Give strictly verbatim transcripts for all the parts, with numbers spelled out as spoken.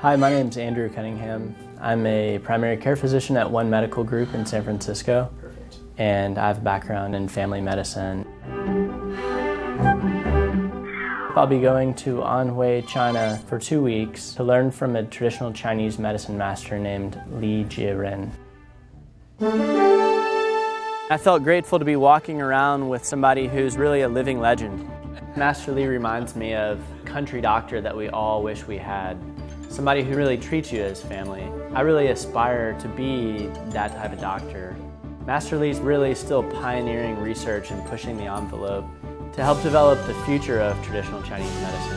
Hi, my name's Andrew Cunningham. I'm a primary care physician at One Medical Group in San Francisco. Perfect. And I have a background in family medicine. I'll be going to Anhui, China for two weeks to learn from a traditional Chinese medicine master named Li Jiren. I felt grateful to be walking around with somebody who's really a living legend. Master Li reminds me of a country doctor that we all wish we had. Somebody who really treats you as family. I really aspire to be that type of doctor. Master Li's really still pioneering research and pushing the envelope to help develop the future of traditional Chinese medicine.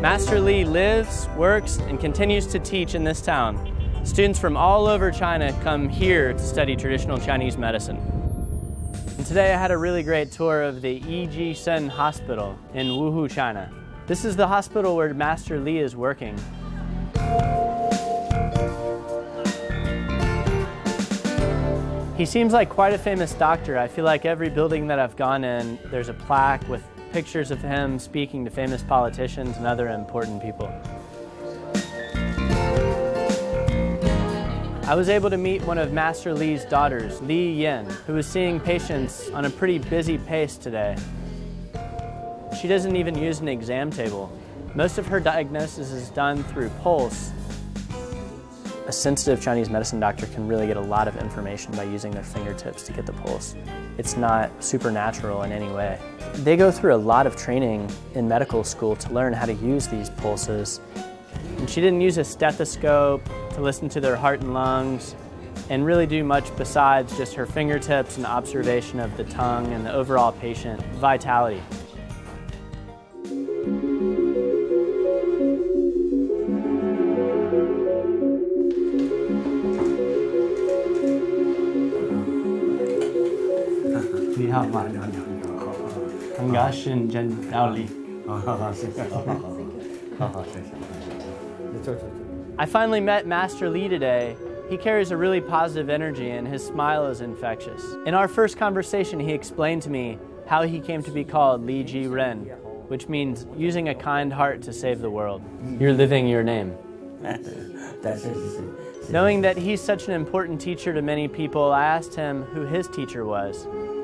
Master Li lives, works, and continues to teach in this town. Students from all over China come here to study traditional Chinese medicine. And today I had a really great tour of the Yijisen Hospital in Wuhu, China. This is the hospital where Master Li is working. He seems like quite a famous doctor. I feel like every building that I've gone in, there's a plaque with pictures of him speaking to famous politicians and other important people. I was able to meet one of Master Li's daughters, Li Yin, who was seeing patients on a pretty busy pace today. She doesn't even use an exam table. Most of her diagnosis is done through pulse. A sensitive Chinese medicine doctor can really get a lot of information by using their fingertips to get the pulse. It's not supernatural in any way. They go through a lot of training in medical school to learn how to use these pulses. And she didn't use a stethoscope to listen to their heart and lungs and really do much besides just her fingertips and observation of the tongue and the overall patient vitality. I finally met Master Li today. He carries a really positive energy and his smile is infectious. In our first conversation, he explained to me how he came to be called Li Jiren, which means using a kind heart to save the world. You're living your name. Knowing that he's such an important teacher to many people, I asked him who his teacher was. As you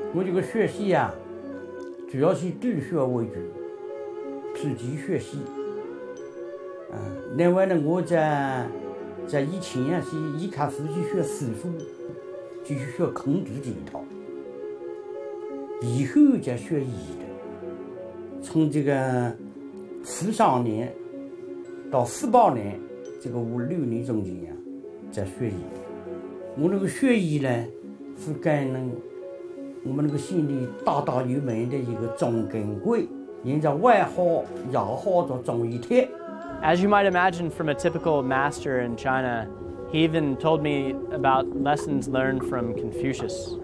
might imagine from a typical master in China, he even told me about lessons learned from Confucius.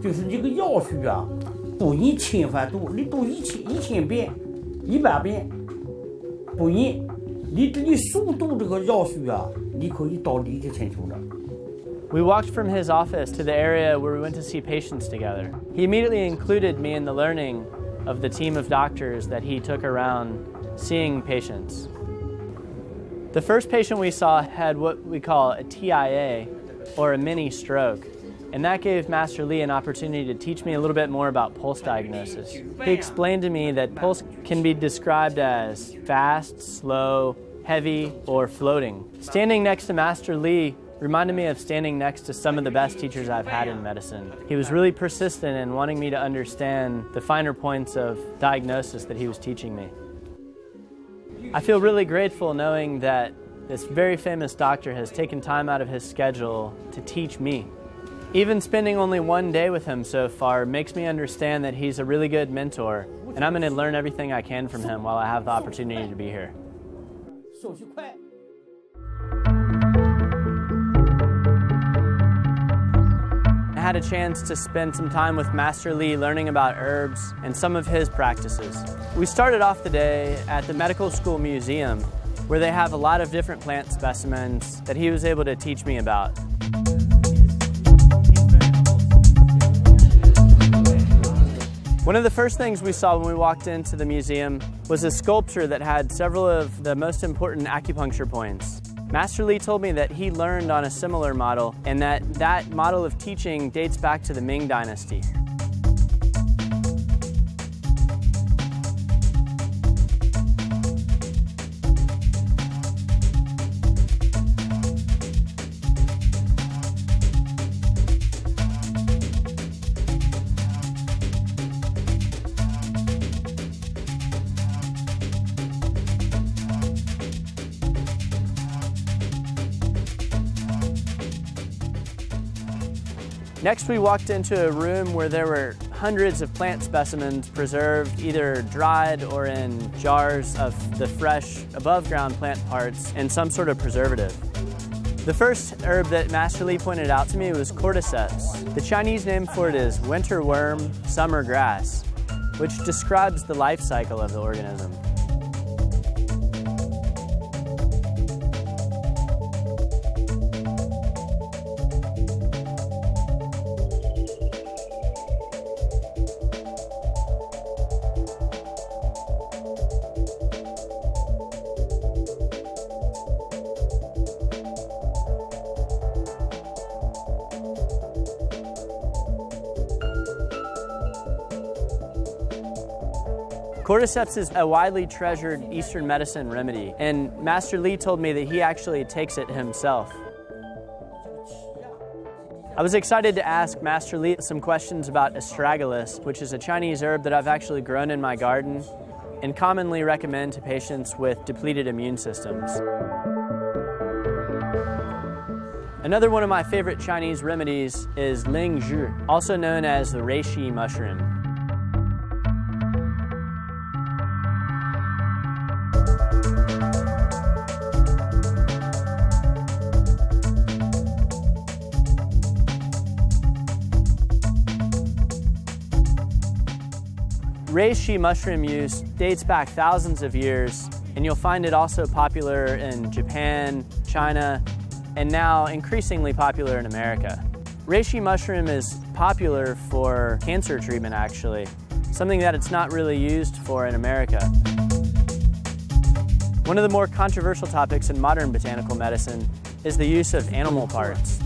We walked from his office to the area where we went to see patients together. He immediately included me in the learning of the team of doctors that he took around seeing patients. The first patient we saw had what we call a T I A, or a mini stroke. And that gave Master Li an opportunity to teach me a little bit more about pulse diagnosis. He explained to me that pulse can be described as fast, slow, heavy, or floating. Standing next to Master Li reminded me of standing next to some of the best teachers I've had in medicine. He was really persistent in wanting me to understand the finer points of diagnosis that he was teaching me. I feel really grateful knowing that this very famous doctor has taken time out of his schedule to teach me. Even spending only one day with him so far makes me understand that he's a really good mentor, and I'm going to learn everything I can from him while I have the opportunity to be here. had a chance to spend some time with Master Li learning about herbs and some of his practices. We started off the day at the Medical School Museum, where they have a lot of different plant specimens that he was able to teach me about. One of the first things we saw when we walked into the museum was a sculpture that had several of the most important acupuncture points. Master Li told me that he learned on a similar model and that that model of teaching dates back to the Ming Dynasty. Next, we walked into a room where there were hundreds of plant specimens preserved, either dried or in jars of the fresh, above-ground plant parts and some sort of preservative. The first herb that Master Li pointed out to me was cordyceps. The Chinese name for it is winter worm, summer grass, which describes the life cycle of the organism. Cordyceps is a widely treasured Eastern medicine remedy, and Master Li told me that he actually takes it himself. I was excited to ask Master Li some questions about astragalus, which is a Chinese herb that I've actually grown in my garden and commonly recommend to patients with depleted immune systems. Another one of my favorite Chinese remedies is lingzhi, also known as the reishi mushroom. Reishi mushroom use dates back thousands of years, and you'll find it also popular in Japan, China, and now increasingly popular in America. Reishi mushroom is popular for cancer treatment, actually, something that it's not really used for in America. One of the more controversial topics in modern botanical medicine is the use of animal parts.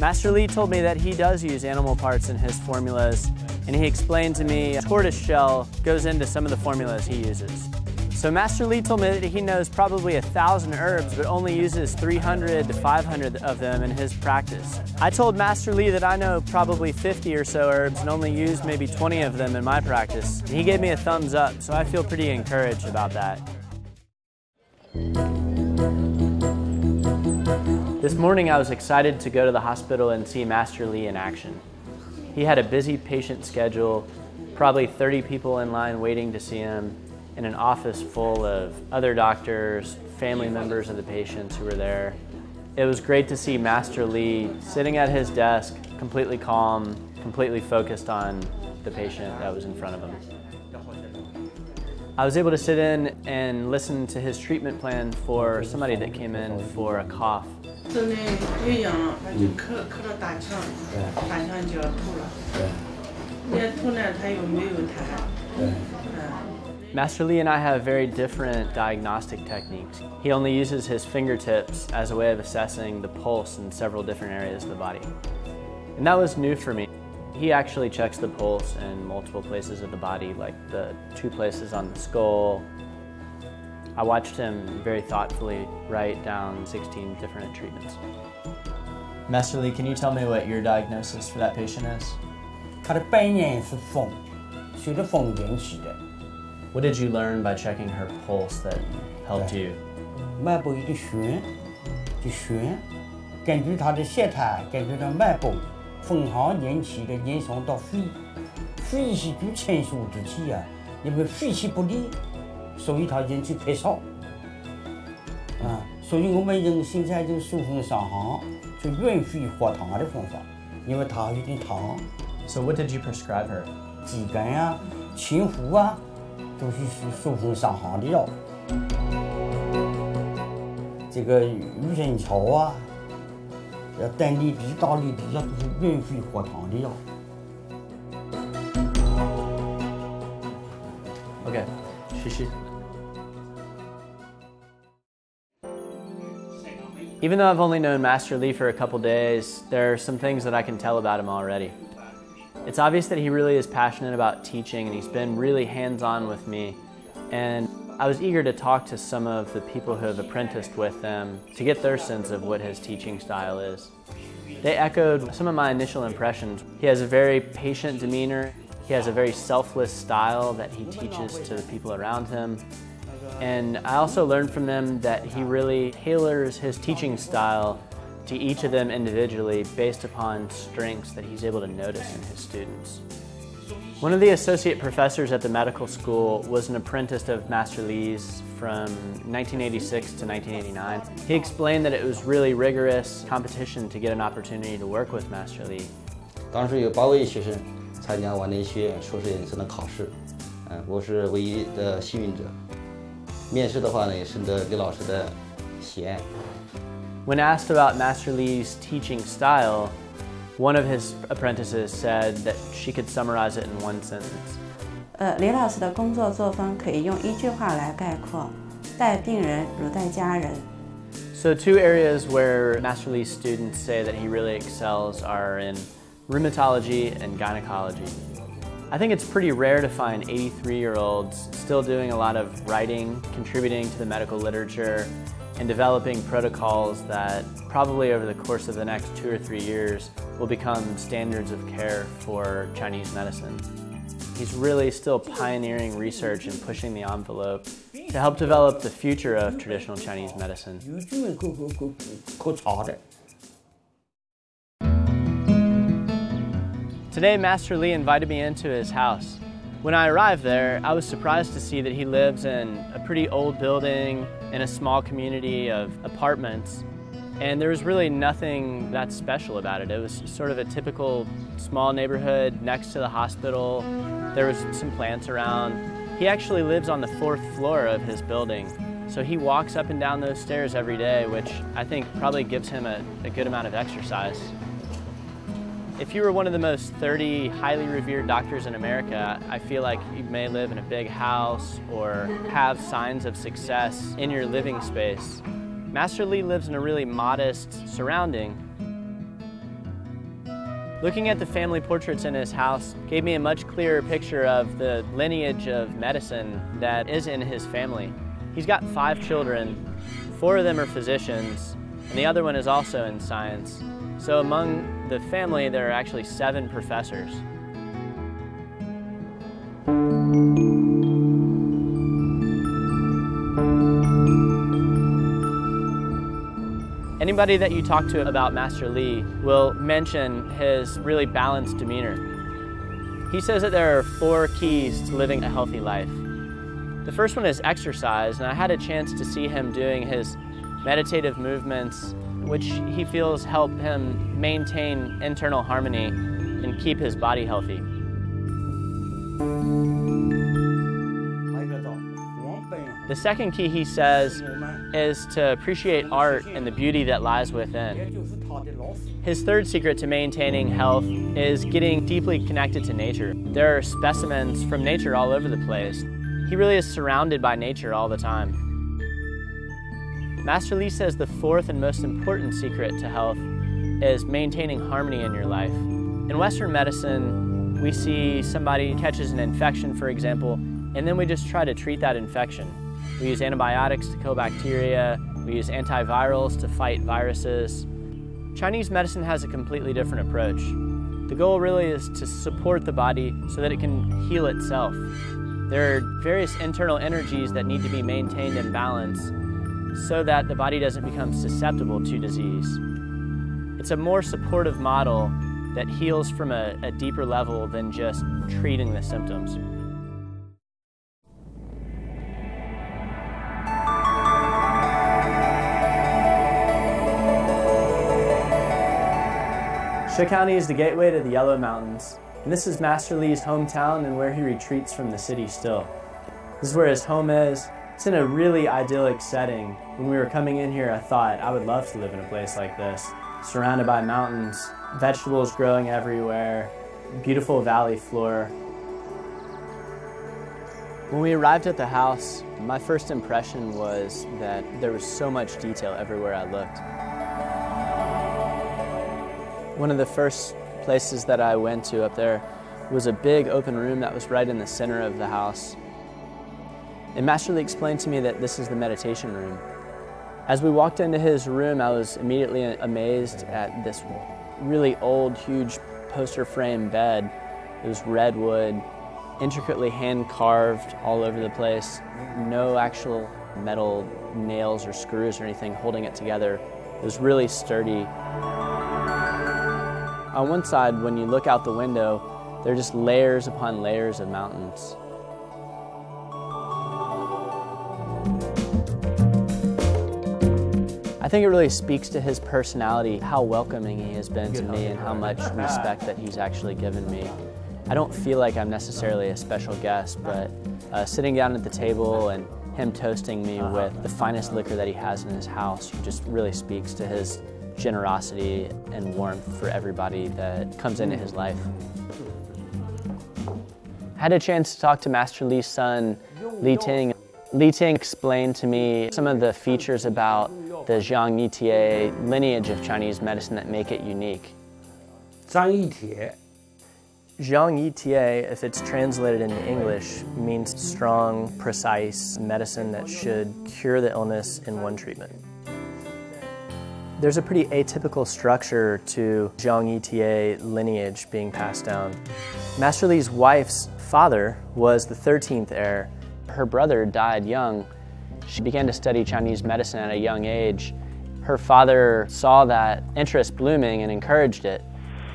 Master Li told me that he does use animal parts in his formulas, and he explained to me tortoise shell goes into some of the formulas he uses. So Master Li told me that he knows probably a thousand herbs, but only uses three hundred to five hundred of them in his practice. I told Master Li that I know probably fifty or so herbs and only use maybe twenty of them in my practice. And he gave me a thumbs up, so I feel pretty encouraged about that. This morning I was excited to go to the hospital and see Master Li in action. He had a busy patient schedule, probably thirty people in line waiting to see him, and an office full of other doctors, family members of the patients who were there. It was great to see Master Li sitting at his desk, completely calm, completely focused on the patient that was in front of him. I was able to sit in and listen to his treatment plan for somebody that came in for a cough. Master Li and I have very different diagnostic techniques. He only uses his fingertips as a way of assessing the pulse in several different areas of the body. And that was new for me. He actually checks the pulse in multiple places of the body, like the two places on the skull. I watched him very thoughtfully write down sixteen different treatments. Master Li, can you tell me what your diagnosis for that patient is? What did you learn by checking her pulse that helped you? 因为他已经烫。So what did you prescribe her? 鸡根啊，清服啊，都是手术上行的药。这个鱼生草啊，要等你滴到你滴，要都是润肺活汤的药。 Okay, Shishi. Even though I've only known Master Li for a couple days, there are some things that I can tell about him already. It's obvious that he really is passionate about teaching, and he's been really hands-on with me. And I was eager to talk to some of the people who have apprenticed with him to get their sense of what his teaching style is. They echoed some of my initial impressions. He has a very patient demeanor. He has a very selfless style that he teaches to the people around him. And I also learned from them that he really tailors his teaching style to each of them individually based upon strengths that he's able to notice in his students. One of the associate professors at the medical school was an apprentice of Master Li's from nineteen eighty-six to nineteen eighty-nine. He explained that it was really rigorous competition to get an opportunity to work with Master Li. 当时有八位学生 参加完内学院硕士研究生的考试，嗯，我是唯一的幸运者。面试的话呢，也是得李老师的喜爱。When asked about Master Li's teaching style, one of his apprentices said that she could summarize it in one sentence. 呃，李老师的工作作风可以用一句话来概括：待病人如待家人。 So two areas where Master Li's students say that he really excels are in rheumatology and gynecology. I think it's pretty rare to find eighty-three-year-olds still doing a lot of writing, contributing to the medical literature, and developing protocols that probably over the course of the next two or three years will become standards of care for Chinese medicine. He's really still pioneering research and pushing the envelope to help develop the future of traditional Chinese medicine. Today, Master Li invited me into his house. When I arrived there, I was surprised to see that he lives in a pretty old building in a small community of apartments, and there was really nothing that special about it. It was sort of a typical small neighborhood next to the hospital. There was some plants around. He actually lives on the fourth floor of his building, so he walks up and down those stairs every day, which I think probably gives him a, a good amount of exercise. If you were one of the most thirty highly revered doctors in America, I feel like you may live in a big house or have signs of success in your living space. Master Li lives in a really modest surrounding. Looking at the family portraits in his house gave me a much clearer picture of the lineage of medicine that is in his family. He's got five children, four of them are physicians, and the other one is also in science. So among the family, there are actually seven professors. Anybody that you talk to about Master Li will mention his really balanced demeanor. He says that there are four keys to living a healthy life. The first one is exercise, and I had a chance to see him doing his meditative movements, which he feels help him maintain internal harmony and keep his body healthy. The second key, he says, is to appreciate art and the beauty that lies within. His third secret to maintaining health is getting deeply connected to nature. There are specimens from nature all over the place. He really is surrounded by nature all the time. Master Li says the fourth and most important secret to health is maintaining harmony in your life. In Western medicine, we see somebody catches an infection, for example, and then we just try to treat that infection. We use antibiotics to kill bacteria, we use antivirals to fight viruses. Chinese medicine has a completely different approach. The goal really is to support the body so that it can heal itself. There are various internal energies that need to be maintained in balance, so that the body doesn't become susceptible to disease. It's a more supportive model that heals from a, a deeper level than just treating the symptoms. Shi County is the gateway to the Yellow Mountains, and this is Master Li's hometown and where he retreats from the city still. This is where his home is. It's in a really idyllic setting. When we were coming in here, I thought I would love to live in a place like this, surrounded by mountains, vegetables growing everywhere, beautiful valley floor. When we arrived at the house, my first impression was that there was so much detail everywhere I looked. One of the first places that I went to up there was a big open room that was right in the center of the house. And Master Li explained to me that this is the meditation room. As we walked into his room, I was immediately amazed at this really old, huge poster frame bed. It was redwood, intricately hand-carved all over the place. No actual metal nails or screws or anything holding it together. It was really sturdy. On one side, when you look out the window, there are just layers upon layers of mountains. I think it really speaks to his personality, how welcoming he has been to me and how much respect that he's actually given me. I don't feel like I'm necessarily a special guest, but uh, sitting down at the table and him toasting me with the finest liquor that he has in his house just really speaks to his generosity and warmth for everybody that comes into his life. I had a chance to talk to Master Li's son, Li Ting. Li Ting explained to me some of the features about the Zhang Yi Tie lineage of Chinese medicine that make it unique. Zhang Yi Tie. Zhang Yi Tie, if it's translated into English, means strong, precise medicine that should cure the illness in one treatment. There's a pretty atypical structure to Zhang Yi Tie lineage being passed down. Master Li's wife's father was the thirteenth heir. Her brother died young. She began to study Chinese medicine at a young age. Her father saw that interest blooming and encouraged it.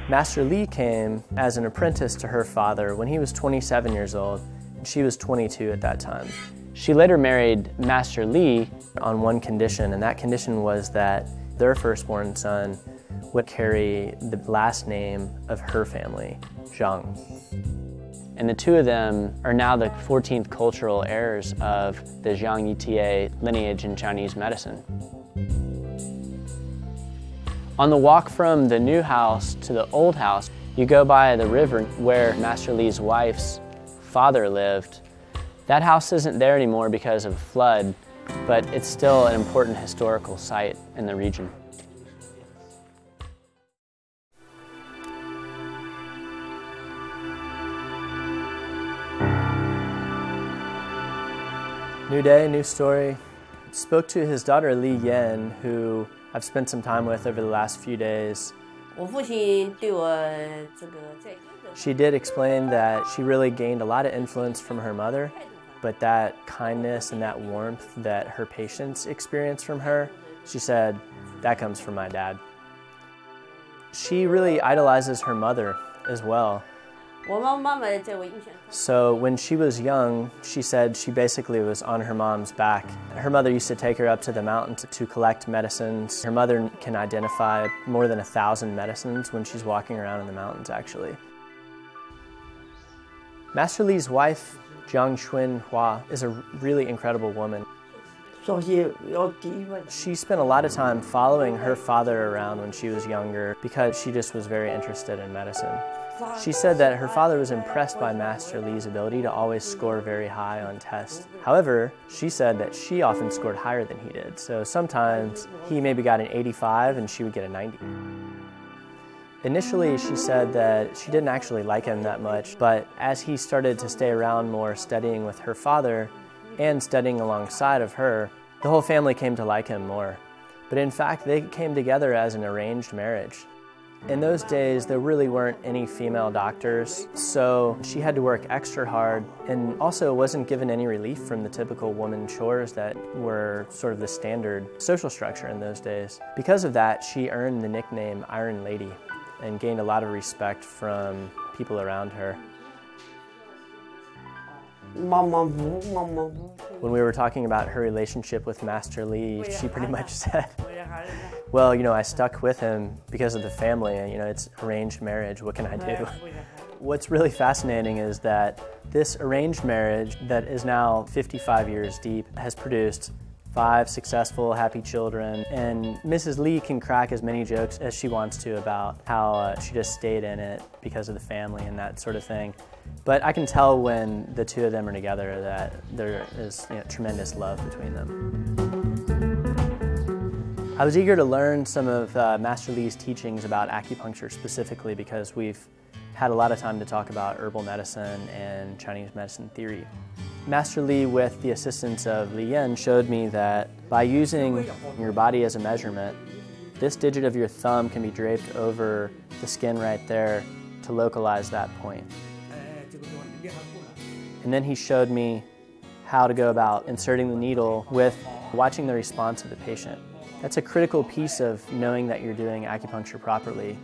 Master Li came as an apprentice to her father when he was twenty-seven years old, and she was twenty-two at that time. She later married Master Li on one condition, and that condition was that their firstborn son would carry the last name of her family, Zhang. And the two of them are now the fourteenth cultural heirs of the Zhang Yi Tie lineage in Chinese medicine. On the walk from the new house to the old house, you go by the river where Master Li's wife's father lived. That house isn't there anymore because of a flood, but it's still an important historical site in the region. New day, new story. Spoke to his daughter Li Yan, who I've spent some time with over the last few days. She did explain that she really gained a lot of influence from her mother, but that kindness and that warmth that her patients experienced from her, she said, that comes from my dad. She really idolizes her mother as well. So when she was young, she said she basically was on her mom's back. Her mother used to take her up to the mountain to, to collect medicines. Her mother can identify more than a thousand medicines when she's walking around in the mountains, actually. Master Li's wife, Jiang Xunhua, is a really incredible woman. She spent a lot of time following her father around when she was younger because she just was very interested in medicine. She said that her father was impressed by Master Li's ability to always score very high on tests. However, she said that she often scored higher than he did, so sometimes he maybe got an eighty-five and she would get a ninety. Initially, she said that she didn't actually like him that much, but as he started to stay around more studying with her father and studying alongside of her, the whole family came to like him more. But in fact, they came together as an arranged marriage. In those days, there really weren't any female doctors, so she had to work extra hard and also wasn't given any relief from the typical woman chores that were sort of the standard social structure in those days. Because of that, she earned the nickname Iron Lady and gained a lot of respect from people around her. When we were talking about her relationship with Master Li, she pretty much said, well, you know, I stuck with him because of the family, and you know, it's arranged marriage, what can I do? What's really fascinating is that this arranged marriage that is now fifty-five years deep has produced five successful, happy children, and Missus Li can crack as many jokes as she wants to about how uh, she just stayed in it because of the family and that sort of thing. But I can tell when the two of them are together that there is, you know, tremendous love between them. I was eager to learn some of uh, Master Li's teachings about acupuncture specifically because we've had a lot of time to talk about herbal medicine and Chinese medicine theory. Master Li, with the assistance of Li Yan, showed me that by using your body as a measurement, this digit of your thumb can be draped over the skin right there to localize that point. And then he showed me how to go about inserting the needle with watching the response of the patient. That's a critical piece of knowing that you're doing acupuncture properly,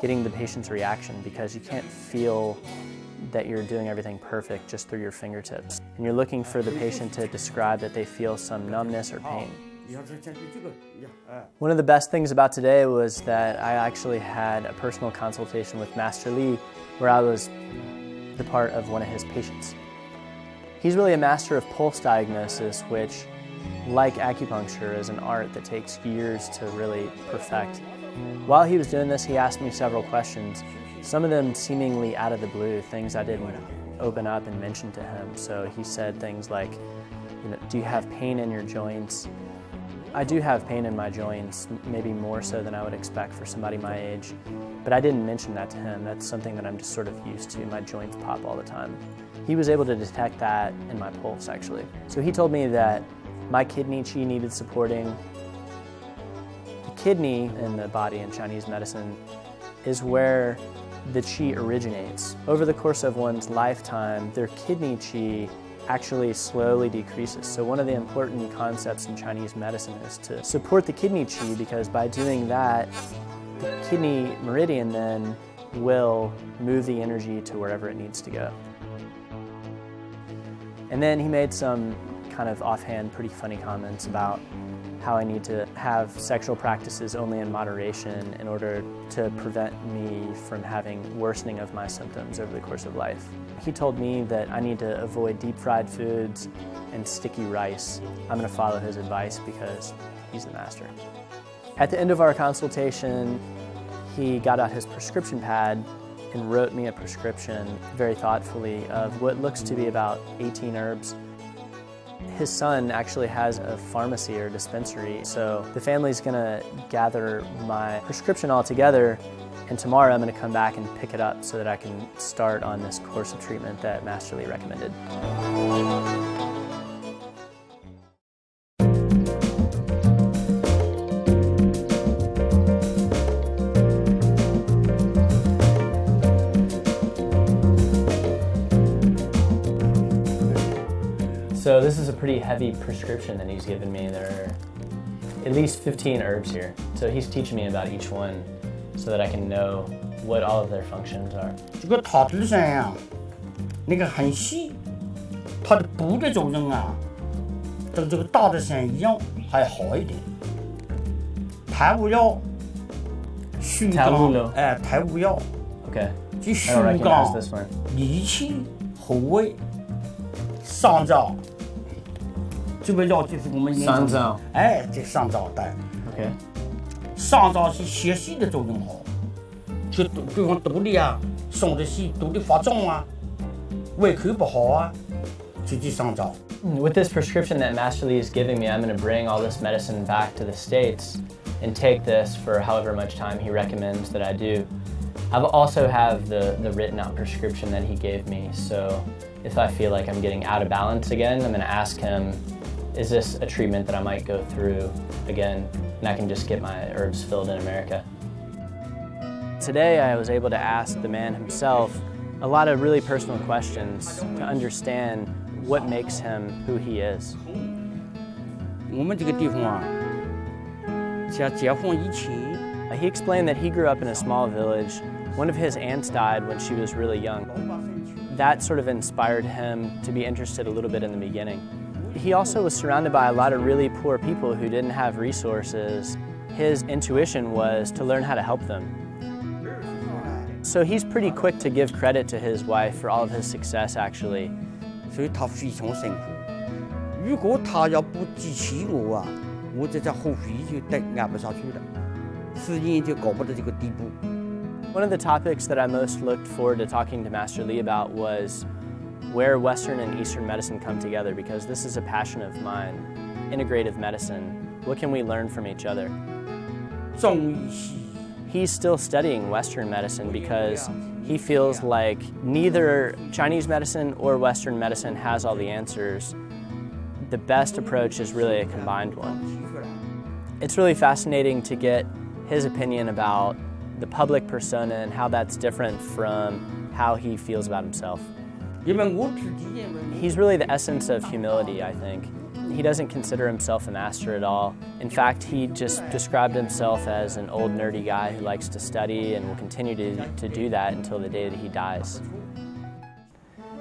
getting the patient's reaction, because you can't feel that you're doing everything perfect just through your fingertips. And you're looking for the patient to describe that they feel some numbness or pain. One of the best things about today was that I actually had a personal consultation with Master Li, where I was the part of one of his patients. He's really a master of pulse diagnosis, which, like acupuncture, is an art that takes years to really perfect. While he was doing this, he asked me several questions, some of them seemingly out of the blue, things I didn't open up and mention to him. So he said things like, you know, do you have pain in your joints? I do have pain in my joints, maybe more so than I would expect for somebody my age, but I didn't mention that to him. That's something that I'm just sort of used to. My joints pop all the time. He was able to detect that in my pulse, actually. So he told me that my kidney qi needed supporting. The kidney in the body in Chinese medicine is where the qi originates. Over the course of one's lifetime, their kidney qi actually slowly decreases. So one of the important concepts in Chinese medicine is to support the kidney qi, because by doing that, the kidney meridian then will move the energy to wherever it needs to go. And then he made some kind of offhand, pretty funny comments about how I need to have sexual practices only in moderation in order to prevent me from having worsening of my symptoms over the course of life. He told me that I need to avoid deep-fried foods and sticky rice. I'm going to follow his advice because he's the master. At the end of our consultation, he got out his prescription pad and wrote me a prescription very thoughtfully of what looks to be about eighteen herbs. His son actually has a pharmacy or dispensary, so the family's gonna gather my prescription all together, and tomorrow I'm gonna come back and pick it up so that I can start on this course of treatment that Master Li recommended. So this is a pretty heavy prescription that he's given me. There are at least fifteen herbs here. So he's teaching me about each one so that I can know what all of their functions are. Okay, I don't recognize this one. Sanzao. Eh, this sanzao dai. Okay. Sanzao is xie xi de zhou yong hao. Zhe dui fang dou li a, song de xi, dou de fa zhong a, wei kou bu hao a, zhi ji sanzao. With this prescription that Master Li is giving me, I'm going to bring all this medicine back to the States and take this for however much time he recommends that I do. I also have the, the written out prescription that he gave me, so if I feel like I'm getting out of balance again, I'm going to ask him, is this a treatment that I might go through again, and I can just get my herbs filled in America? Today I was able to ask the man himself a lot of really personal questions to understand what makes him who he is. He explained that he grew up in a small village. One of his aunts died when she was really young. That sort of inspired him to be interested a little bit in the beginning. He also was surrounded by a lot of really poor people who didn't have resources. his intuition was to learn how to help them. So he's pretty quick to give credit to his wife for all of his success, actually. One of the topics that I most looked forward to talking to Master Li about was where Western and Eastern medicine come together, because this is a passion of mine, integrative medicine. What can we learn from each other? Zhang Yi. He's still studying Western medicine because he feels like neither Chinese medicine or Western medicine has all the answers. The best approach is really a combined one. It's really fascinating to get his opinion about the public persona and how that's different from how he feels about himself. He's really the essence of humility, I think. He doesn't consider himself a master at all. In fact, he just described himself as an old nerdy guy who likes to study and will continue to, to do that until the day that he dies.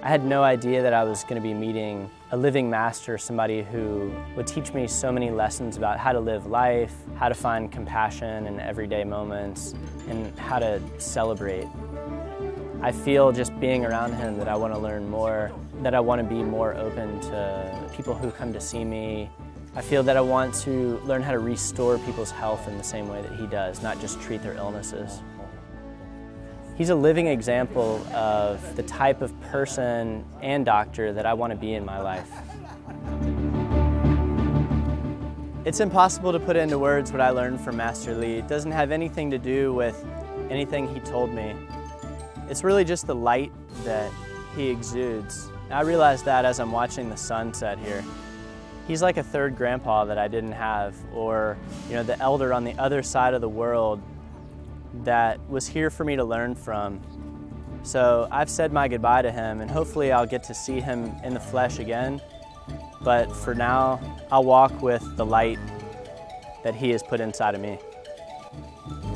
I had no idea that I was going to be meeting a living master, somebody who would teach me so many lessons about how to live life, how to find compassion in everyday moments, and how to celebrate. I feel just being around him that I want to learn more, that I want to be more open to people who come to see me. I feel that I want to learn how to restore people's health in the same way that he does, not just treat their illnesses. He's a living example of the type of person and doctor that I want to be in my life. It's impossible to put into words what I learned from Master Li. It doesn't have anything to do with anything he told me. It's really just the light that he exudes. I realized that as I'm watching the sunset here. He's like a third grandpa that I didn't have, or you know, the elder on the other side of the world that was here for me to learn from. So I've said my goodbye to him, and hopefully I'll get to see him in the flesh again. But for now, I'll walk with the light that he has put inside of me.